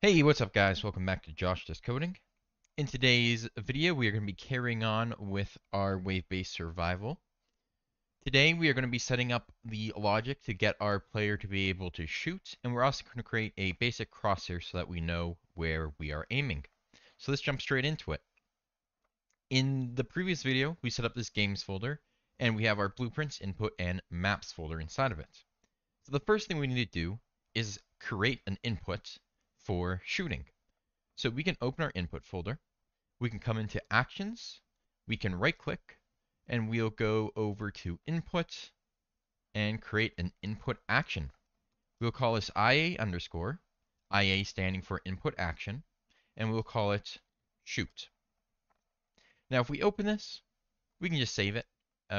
Hey, what's up guys? Welcome back to Josh Does Coding. In today's video, we are going to be carrying on with our wave-based survival. Today, we are going to be setting up the logic to get our player to be able to shoot, and we're also going to create a basic crosshair so that we know where we are aiming. So let's jump straight into it. In the previous video, we set up this games folder, and we have our blueprints, input, and maps folder inside of it. So the first thing we need to do is create an input for shooting. So we can open our input folder, we can come into actions, we can right click, and we'll go over to input and create an input action. We'll call this IA_, IA standing for input action, and we'll call it shoot. Now if we open this, we can just save it.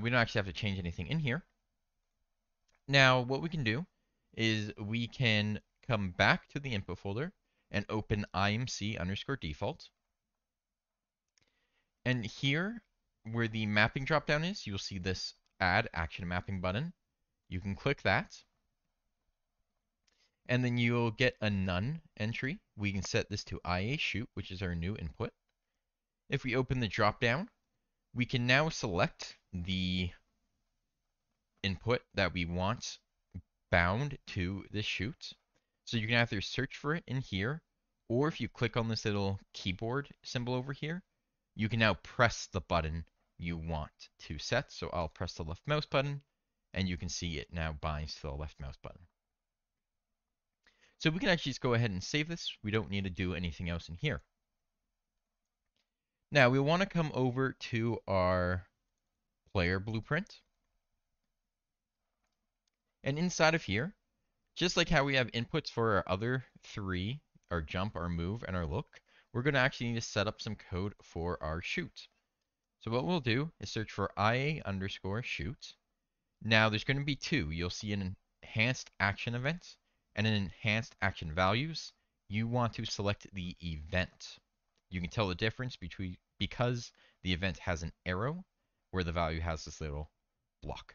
We don't actually have to change anything in here. Now what we can do is we can come back to the input folder and open IMC_default. And here, where the mapping dropdown is, you'll see this add action mapping button. You can click that. And then you'll get a none entry. We can set this to IA shoot, which is our new input. If we open the dropdown, we can now select the input that we want bound to the shoot. So you can either search for it in here, or if you click on this little keyboard symbol over here, you can now press the button you want to set. So I'll press the left mouse button, and you can see it now binds to the left mouse button. So we can actually just go ahead and save this. We don't need to do anything else in here. Now we want to come over to our player blueprint. And inside of here, just like how we have inputs for our other three, our jump, our move, and our look, we're going to actually need to set up some code for our shoot. So what we'll do is search for IA_shoot. Now there's going to be two. You'll see an enhanced action event and an enhanced action values. You want to select the event. You can tell the difference between because the event has an arrow where the value has this little block.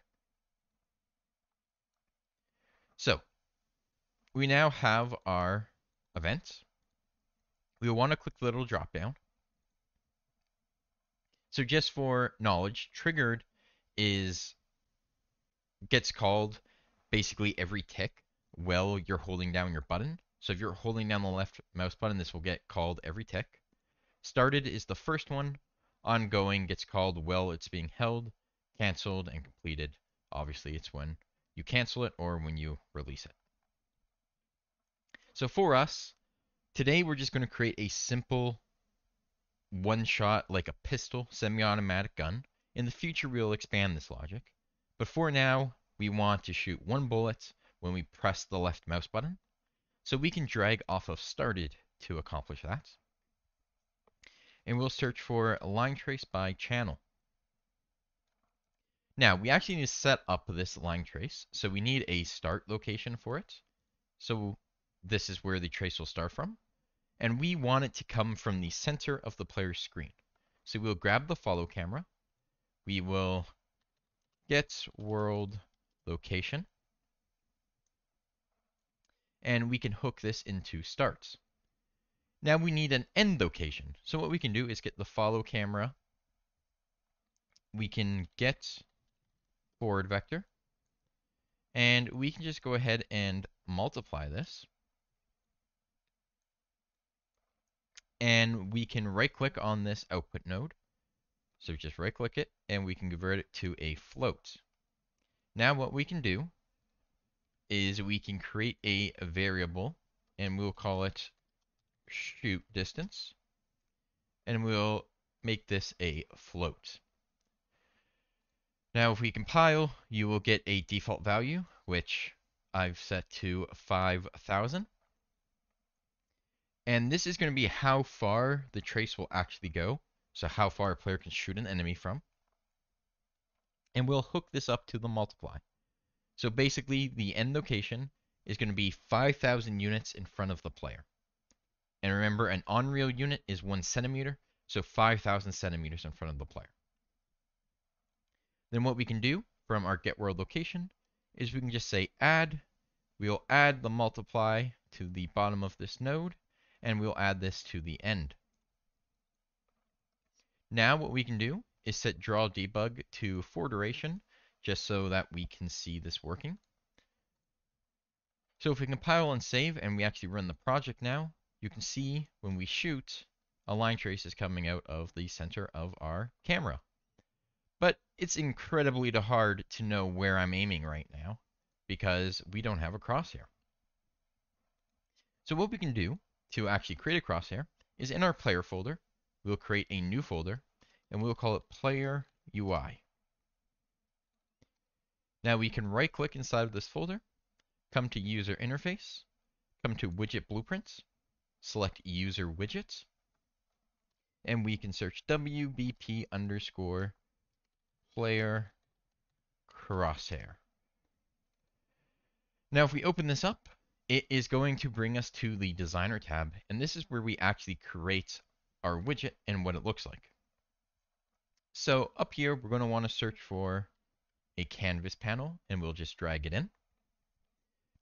So we now have our event. We want to click the little drop down. So just for knowledge, triggered gets called basically every tick while you're holding down your button. So if you're holding down the left mouse button, this will get called every tick. Started is the first one. Ongoing gets called while it's being held. Canceled and completed, obviously it's when you cancel it or when you release it. So for us, today we're just going to create a simple one-shot, like a pistol, semi-automatic gun. In the future, we'll expand this logic. But for now, we want to shoot one bullet when we press the left mouse button. So we can drag off of started to accomplish that. And we'll search for line trace by channel. Now, we actually need to set up this line trace. So we need a start location for it. So this is where the trace will start from, and we want it to come from the center of the player's screen. So we'll grab the follow camera, we will get world location, and we can hook this into starts. Now we need an end location. So what we can do is get the follow camera, we can get forward vector, and we can just go ahead and multiply this. And we can right click on this output node. So just right click it and we can convert it to a float. Now what we can do is we can create a variable and we'll call it shoot distance. And we'll make this a float. Now if we compile, you will get a default value, which I've set to 5,000. And this is going to be how far the trace will actually go. So how far a player can shoot an enemy from. And we'll hook this up to the multiply. So basically the end location is going to be 5,000 units in front of the player. And remember, an Unreal unit is 1 centimeter. So 5,000 centimeters in front of the player. Then what we can do from our get world location is we can just say add. We'll add the multiply to the bottom of this node. and we'll add this to the end. Now what we can do is set draw debug to for duration, just so that we can see this working. So if we compile and save and we actually run the project now, you can see when we shoot, a line trace is coming out of the center of our camera. But it's incredibly hard to know where I'm aiming right now because we don't have a crosshair. So what we can do to actually create a crosshair is in our player folder, we'll create a new folder and we'll call it player UI. Now we can right click inside of this folder, come to user interface, come to widget blueprints, select user widgets, and we can search WBP_player crosshair. Now if we open this up, it is going to bring us to the designer tab, and this is where we actually create our widget and what it looks like. So up here, we're going to want to search for a canvas panel and we'll just drag it in.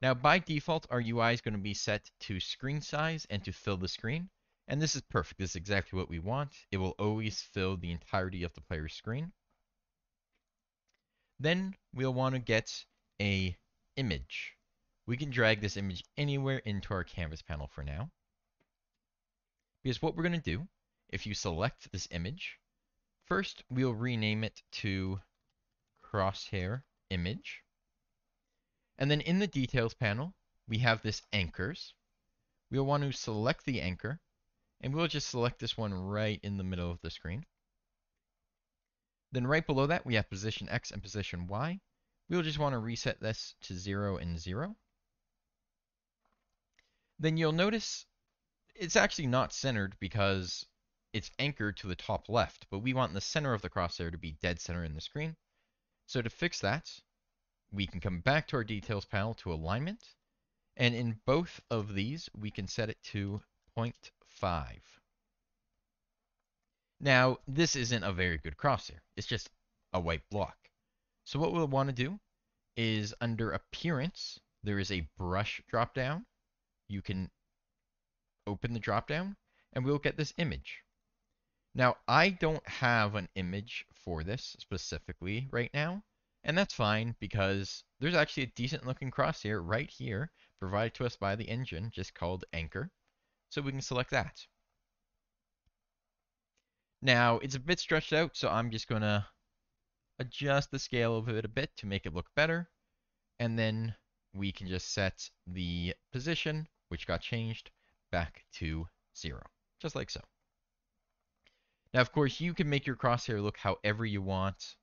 Now by default, our UI is going to be set to screen size and to fill the screen. And this is perfect. This is exactly what we want. It will always fill the entirety of the player's screen. Then we'll want to get an image. We can drag this image anywhere into our canvas panel for now. Because what we're going to do, if you select this image, first we'll rename it to crosshair image. And then in the details panel, we have this anchors. We'll want to select the anchor, and we'll just select this one right in the middle of the screen. Then right below that, we have position X and position Y. We'll just want to reset this to 0 and 0. Then you'll notice it's actually not centered because it's anchored to the top left, but we want the center of the crosshair to be dead center in the screen. So to fix that, we can come back to our details panel to alignment, and in both of these, we can set it to 0.5. Now, this isn't a very good crosshair. It's just a white block. So what we'll want to do is under appearance, there is a brush dropdown. You can open the dropdown and we'll get this image. Now, I don't have an image for this specifically right now. And that's fine because there's actually a decent looking crosshair right here provided to us by the engine just called anchor. So we can select that. Now it's a bit stretched out, so I'm just going to adjust the scale of it a bit to make it look better. And then we can just set the position, which got changed, back to 0, just like so. Now, of course, you can make your crosshair look however you want.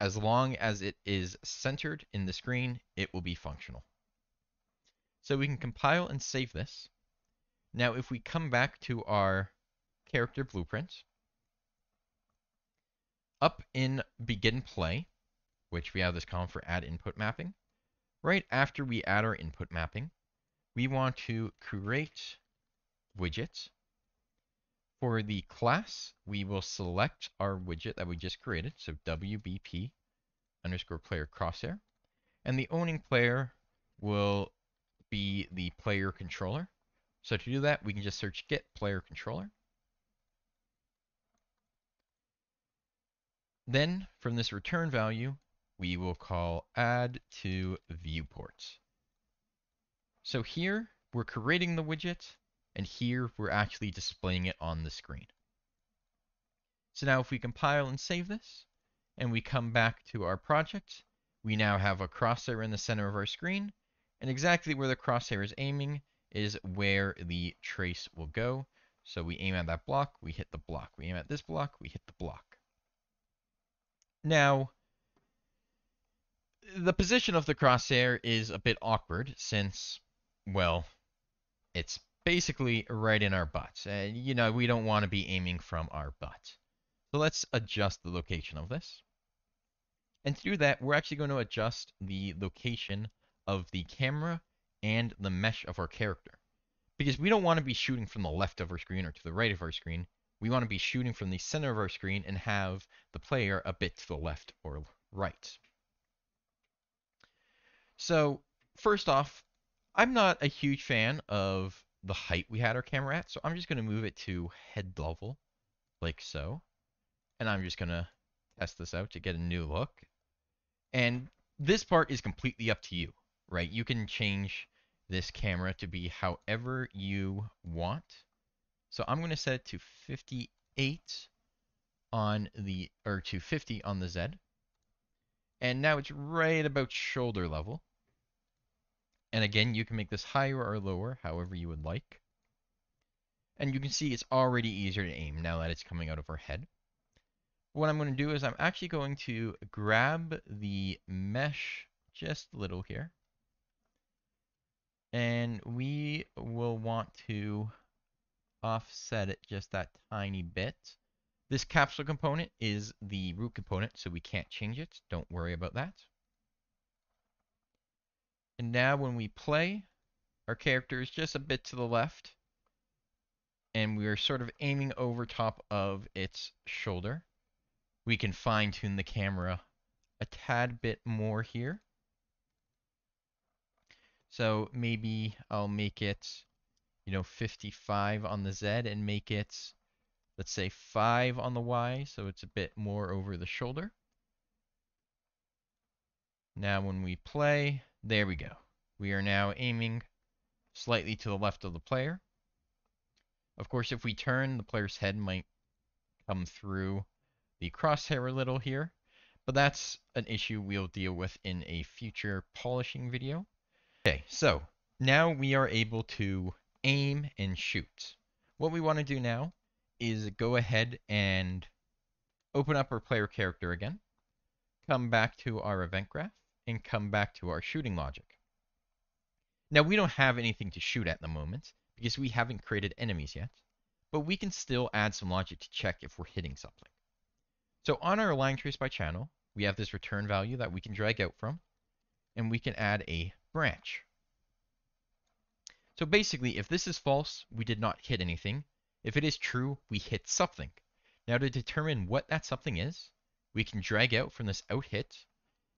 As long as it is centered in the screen, it will be functional. So we can compile and save this. Now, if we come back to our character blueprint, up in begin play, which we have this column for add input mapping, right after we add our input mapping, we want to create widgets. For the class, we will select our widget that we just created, so WBP_player crosshair, and the owning player will be the player controller. So to do that, we can just search get player controller. Then from this return value, we will call add to viewports. So here we're creating the widget, and here we're actually displaying it on the screen. So now if we compile and save this, and we come back to our project, we now have a crosshair in the center of our screen, and exactly where the crosshair is aiming is where the trace will go. So we aim at that block, we hit the block. We aim at this block, we hit the block. Now, the position of the crosshair is a bit awkward since, well, it's basically right in our butts. And you know, we don't want to be aiming from our butt. So let's adjust the location of this. And to do that, we're actually going to adjust the location of the camera and the mesh of our character. Because we don't want to be shooting from the left of our screen or to the right of our screen. We want to be shooting from the center of our screen and have the player a bit to the left or right. So first off, I'm not a huge fan of the height we had our camera at. So I'm just going to move it to head level, like so. And I'm just going to test this out to get a new look. And this part is completely up to you, right? You can change this camera to be however you want. So I'm going to set it to 58 on the, or to 50 on the Z. And now it's right about shoulder level. And again, you can make this higher or lower, however you would like. And you can see it's already easier to aim now that it's coming out of our head. What I'm going to do is I'm actually going to grab the mesh just a little here. And we will want to offset it just that tiny bit. This capsule component is the root component, so we can't change it. Don't worry about that. And now when we play, our character is just a bit to the left. And we are sort of aiming over top of its shoulder. We can fine tune the camera a tad bit more here. So maybe I'll make it, 55 on the Z and make it, let's say 5 on the Y. So it's a bit more over the shoulder. Now when we play, there we go. We are now aiming slightly to the left of the player. Of course, if we turn, the player's head might come through the crosshair a little here, but that's an issue we'll deal with in a future polishing video. Okay, so now we are able to aim and shoot. What we want to do now is go ahead and open up our player character again, come back to our event graph, and come back to our shooting logic. Now we don't have anything to shoot at the moment because we haven't created enemies yet, but we can still add some logic to check if we're hitting something. So on our line trace by channel, we have this return value that we can drag out from, and we can add a branch. So basically, if this is false, we did not hit anything. If it is true, we hit something. Now to determine what that something is, we can drag out from this out hit,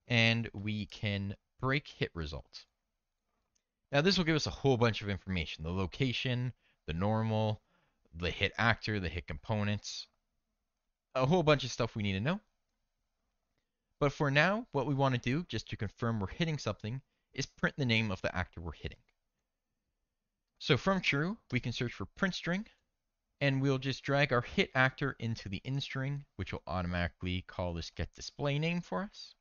and we can break hit result. Now this will give us a whole bunch of information, the location, the normal, the hit actor, the hit components, a whole bunch of stuff we need to know. But for now, what we want to do, just to confirm we're hitting something, is print the name of the actor we're hitting. So from true, we can search for print string, and we'll just drag our hit actor into the in string, which will automatically call this get display name for us.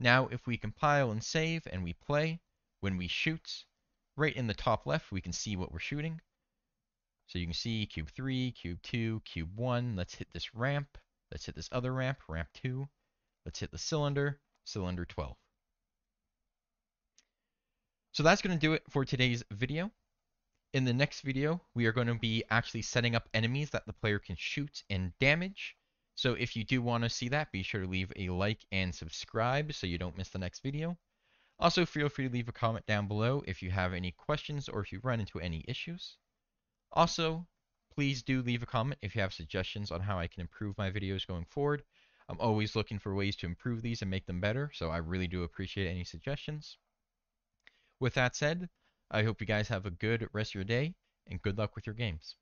Now, if we compile and save and we play, when we shoot, right in the top left, we can see what we're shooting. So you can see cube 3, cube 2, cube 1. Let's hit this ramp. Let's hit this other ramp, ramp 2. Let's hit the cylinder, cylinder 12. So that's going to do it for today's video. In the next video, we are going to be actually setting up enemies that the player can shoot and damage. So if you do want to see that, be sure to leave a like and subscribe so you don't miss the next video. Also, feel free to leave a comment down below if you have any questions or if you run into any issues. Also, please do leave a comment if you have suggestions on how I can improve my videos going forward. I'm always looking for ways to improve these and make them better, so I really do appreciate any suggestions. With that said, I hope you guys have a good rest of your day and good luck with your games.